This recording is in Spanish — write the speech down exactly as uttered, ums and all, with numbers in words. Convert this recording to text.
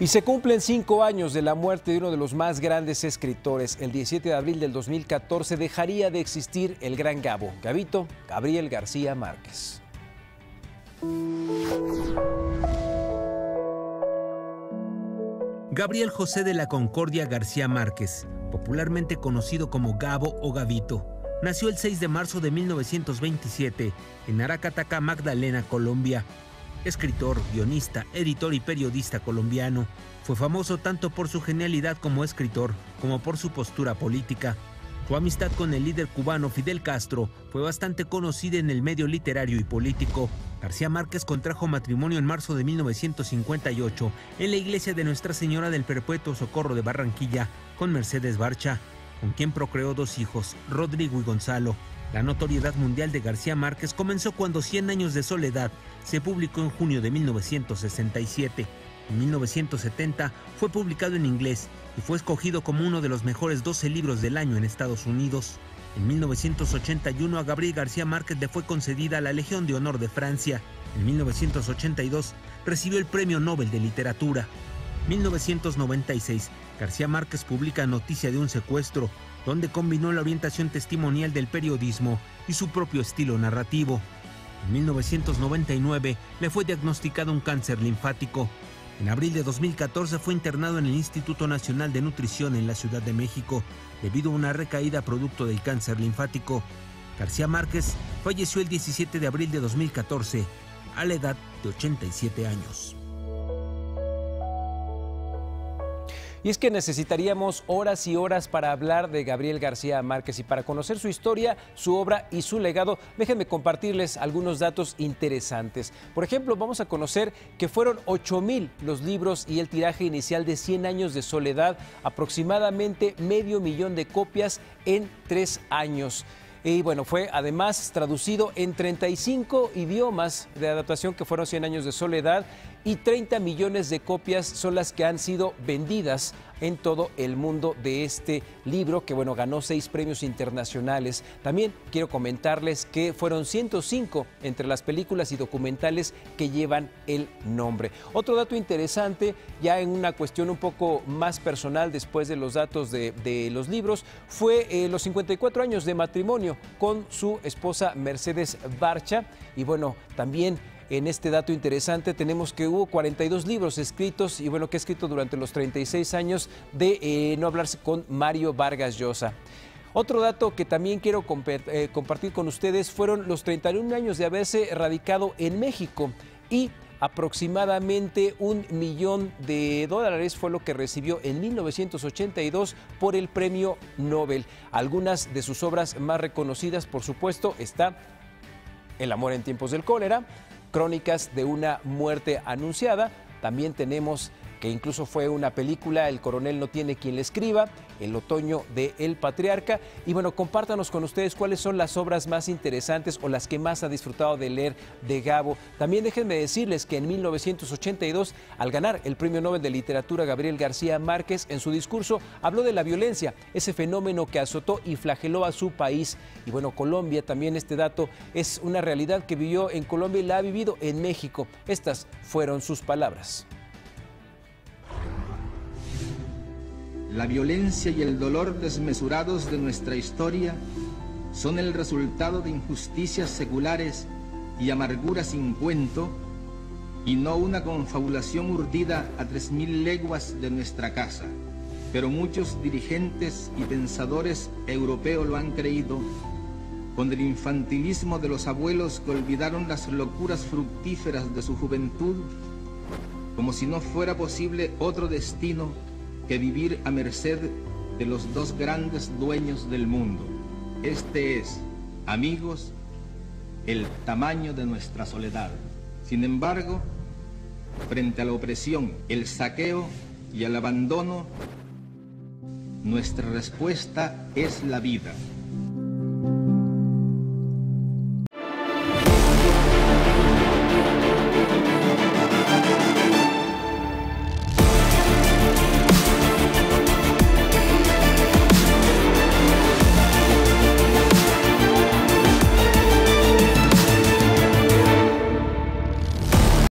Y se cumplen cinco años de la muerte de uno de los más grandes escritores. El diecisiete de abril del dos mil catorce dejaría de existir el gran Gabo, Gabito, Gabriel García Márquez. Gabriel José de la Concordia García Márquez, popularmente conocido como Gabo o Gabito, nació el seis de marzo de mil novecientos veintisiete en Aracataca, Magdalena, Colombia. Escritor, guionista, editor y periodista colombiano, fue famoso tanto por su genialidad como escritor, como por su postura política. Su amistad con el líder cubano Fidel Castro fue bastante conocida en el medio literario y político. García Márquez contrajo matrimonio en marzo de mil novecientos cincuenta y ocho en la iglesia de Nuestra Señora del Perpetuo Socorro de Barranquilla con Mercedes Barcha, con quien procreó dos hijos, Rodrigo y Gonzalo. La notoriedad mundial de García Márquez comenzó cuando Cien años de soledad se publicó en junio de mil novecientos sesenta y siete. En mil novecientos setenta fue publicado en inglés y fue escogido como uno de los mejores doce libros del año en Estados Unidos. En mil novecientos ochenta y uno a Gabriel García Márquez le fue concedida la Legión de Honor de Francia. En mil novecientos ochenta y dos recibió el Premio Nobel de Literatura. En mil novecientos noventa y seis García Márquez publica Noticia de un secuestro, donde combinó la orientación testimonial del periodismo y su propio estilo narrativo. En mil novecientos noventa y nueve le fue diagnosticado un cáncer linfático. En abril de dos mil catorce fue internado en el Instituto Nacional de Nutrición en la Ciudad de México debido a una recaída producto del cáncer linfático. García Márquez falleció el diecisiete de abril de dos mil catorce a la edad de ochenta y siete años. Y es que necesitaríamos horas y horas para hablar de Gabriel García Márquez y para conocer su historia, su obra y su legado. Déjenme compartirles algunos datos interesantes. Por ejemplo, vamos a conocer que fueron ocho mil los libros y el tiraje inicial de Cien años de soledad, aproximadamente medio millón de copias en tres años. Y bueno, fue además traducido en treinta y cinco idiomas de adaptación que fueron Cien años de soledad y treinta millones de copias son las que han sido vendidas en todo el mundo de este libro que, bueno, ganó seis premios internacionales. También quiero comentarles que fueron ciento cinco entre las películas y documentales que llevan el nombre. Otro dato interesante, ya en una cuestión un poco más personal después de los datos de, de los libros, fue eh, los cincuenta y cuatro años de matrimonio con su esposa Mercedes Barcha. Y bueno, también en este dato interesante tenemos que hubo cuarenta y dos libros escritos y bueno, que he escrito durante los treinta y seis años de eh, no hablarse con Mario Vargas Llosa. Otro dato que también quiero comp eh, compartir con ustedes fueron los treinta y uno años de haberse radicado en México y aproximadamente un millón de dólares fue lo que recibió en mil novecientos ochenta y dos por el Premio Nobel. Algunas de sus obras más reconocidas, por supuesto, está El amor en tiempos del cólera, Crónicas de una muerte anunciada. También tenemos que incluso fue una película, El coronel no tiene quien le escriba, El otoño del patriarca. Y bueno, compártanos con ustedes cuáles son las obras más interesantes o las que más ha disfrutado de leer de Gabo. También déjenme decirles que en mil novecientos ochenta y dos, al ganar el Premio Nobel de Literatura, Gabriel García Márquez en su discurso habló de la violencia, ese fenómeno que azotó y flageló a su país. Y bueno, Colombia también, este dato es una realidad que vivió en Colombia y la ha vivido en México. Estas fueron sus palabras. La violencia y el dolor desmesurados de nuestra historia son el resultado de injusticias seculares y amarguras sin cuento, y no una confabulación urdida a tres mil leguas de nuestra casa. Pero muchos dirigentes y pensadores europeos lo han creído, con el infantilismo de los abuelos que olvidaron las locuras fructíferas de su juventud, como si no fuera posible otro destino que vivir a merced de los dos grandes dueños del mundo. Este es, amigos, el tamaño de nuestra soledad. Sin embargo, frente a la opresión, el saqueo y el abandono, nuestra respuesta es la vida.